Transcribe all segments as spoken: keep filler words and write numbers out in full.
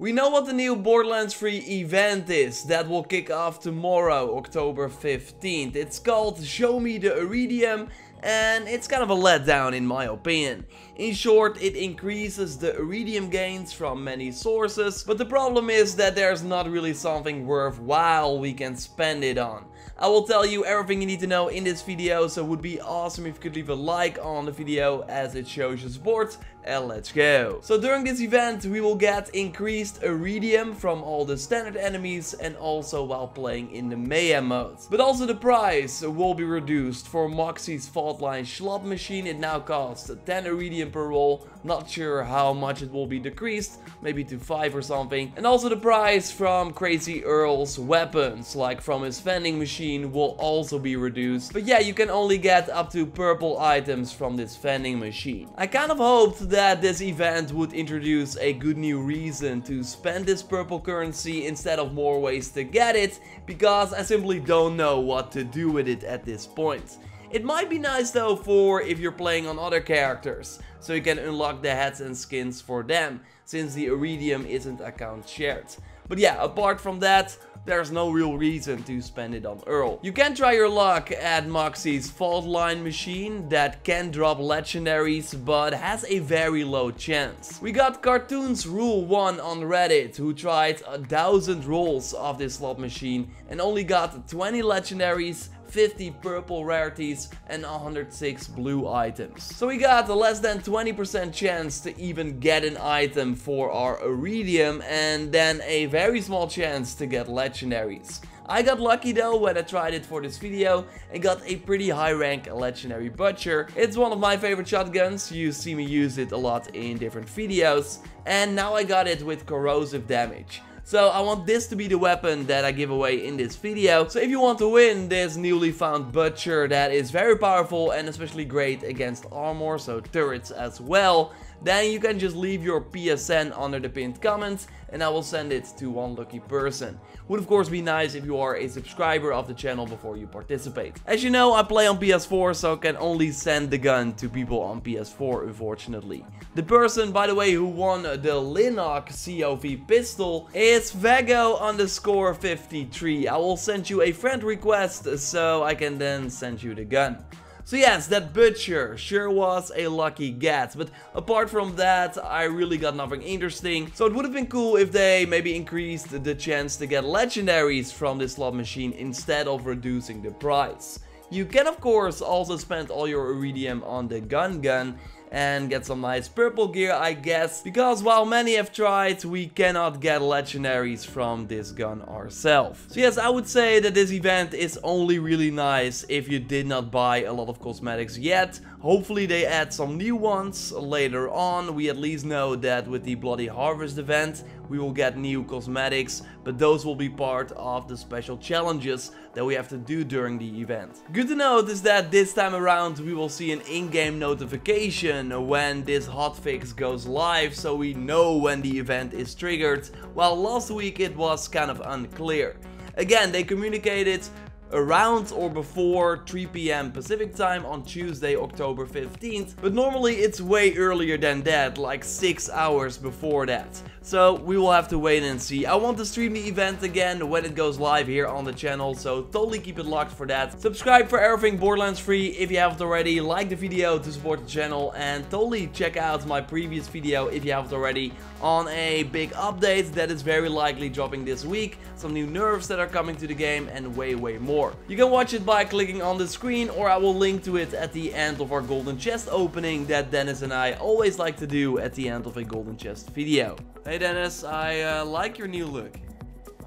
We know what the new Borderlands three event is, that will kick off tomorrow, October fifteenth. It's called Show Me the Eridium, and it's kind of a letdown in my opinion. In short, it increases the Eridium gains from many sources, but the problem is that there's not really something worthwhile we can spend it on. I will tell you everything you need to know in this video, so it would be awesome if you could leave a like on the video as it shows your support, and let's go. So during this event we will get increased Eridium from all the standard enemies and also while playing in the Mayhem mode. But also the price will be reduced for Moxxi's Fault Line Schlop Machine. It now costs ten Eridium per roll. Not sure how much it will be decreased, maybe to five or something. And also the price from Crazy Earl's weapons, like from his vending machine, will also be reduced. But yeah, you can only get up to purple items from this vending machine. I kind of hoped that this event would introduce a good new reason to spend this purple currency instead of more ways to get it, because I simply don't know what to do with it at this point. It might be nice though for if you're playing on other characters, so you can unlock the hats and skins for them, since the Eridium isn't account shared. But yeah, apart from that, there's no real reason to spend it on Earl. You can try your luck at Moxxi's Fault Line machine that can drop legendaries but has a very low chance. We got Cartoons Rule one on Reddit who tried a thousand rolls of this slot machine and only got twenty legendaries, fifty purple rarities and one hundred six blue items. So we got a less than twenty percent chance to even get an item for our Eridium and then a very small chance to get legendaries. I got lucky though when I tried it for this video and got a pretty high rank legendary Butcher. It's one of my favorite shotguns, you see me use it a lot in different videos, and now I got it with corrosive damage. So I want this to be the weapon that I give away in this video. So if you want to win this newly found Butcher that is very powerful and especially great against armor, so turrets as well, then you can just leave your P S N under the pinned comments and I will send it to one lucky person. Would of course be nice if you are a subscriber of the channel before you participate. As you know, I play on P S four, so I can only send the gun to people on P S four, unfortunately. The person, by the way, who won the Linnock C O V pistol is Vago underscore fifty-three. I will send you a friend request so I can then send you the gun. So yes, that Butcher sure was a lucky get, but apart from that, I really got nothing interesting. So it would have been cool if they maybe increased the chance to get legendaries from this slot machine instead of reducing the price. You can of course also spend all your Eridium on the Gun Gun and get some nice purple gear, I guess, because while many have tried, we cannot get legendaries from this gun ourselves. So yes, I would say that this event is only really nice if you did not buy a lot of cosmetics yet. Hopefully they add some new ones later on. We at least know that with the Bloody Harvest event we will get new cosmetics, but those will be part of the special challenges that we have to do during the event. Good to note is that this time around we will see an in-game notification when this hotfix goes live, so we know when the event is triggered, while last week it was kind of unclear. Again, they communicated around or before three P M Pacific time on Tuesday, October fifteenth, but normally it's way earlier than that, like six hours before that. So we will have to wait and see. I want to stream the event again when it goes live here on the channel, so totally keep it locked for that. Subscribe for everything Borderlands three if you haven't already, like the video to support the channel, and totally check out my previous video if you haven't already on a big update that is very likely dropping this week, some new nerfs that are coming to the game, and way way more. You can watch it by clicking on the screen, or I will link to it at the end of our golden chest opening that Dennis and I always like to do at the end of a golden chest video. Hey Dennis, I uh, like your new look.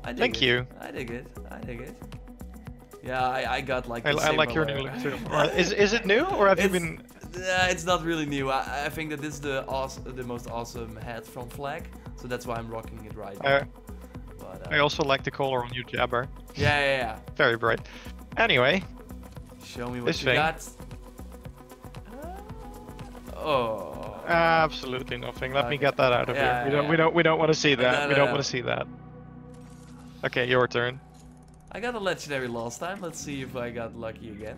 I dig Thank it. you. I dig it. I dig it. Yeah, I, I got like. I, I like your new look too. is is it new, or have it's, you been? Uh, it's not really new. I, I think that this is the awesome, the most awesome hat from Flag, so that's why I'm rocking it right uh. now. But, uh, I also like the color on your jabber. Yeah, yeah, yeah. Very bright. Anyway. Show me what this you thing. got. Uh, oh. Absolutely nothing. Let okay. me get that out of yeah, here. We yeah, don't, yeah. we don't, we don't want to see that. No, no, we don't no. want to see that. Okay, your turn. I got a legendary last time. Let's see if I got lucky again.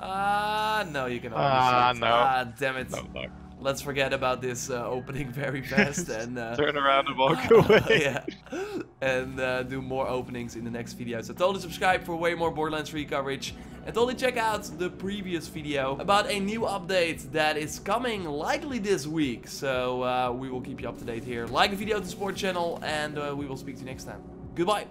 Ah, uh, no, you can. Ah, uh, no. Ah, damn it. No luck. let's forget about this uh, opening very fast and uh, turn around and walk away. Yeah, and uh, do more openings in the next video. So totally subscribe for way more Borderlands three coverage, and totally check out the previous video about a new update that is coming likely this week. So uh, we will keep you up to date here. Like the video to support the channel, and uh, we will speak to you next time. Goodbye.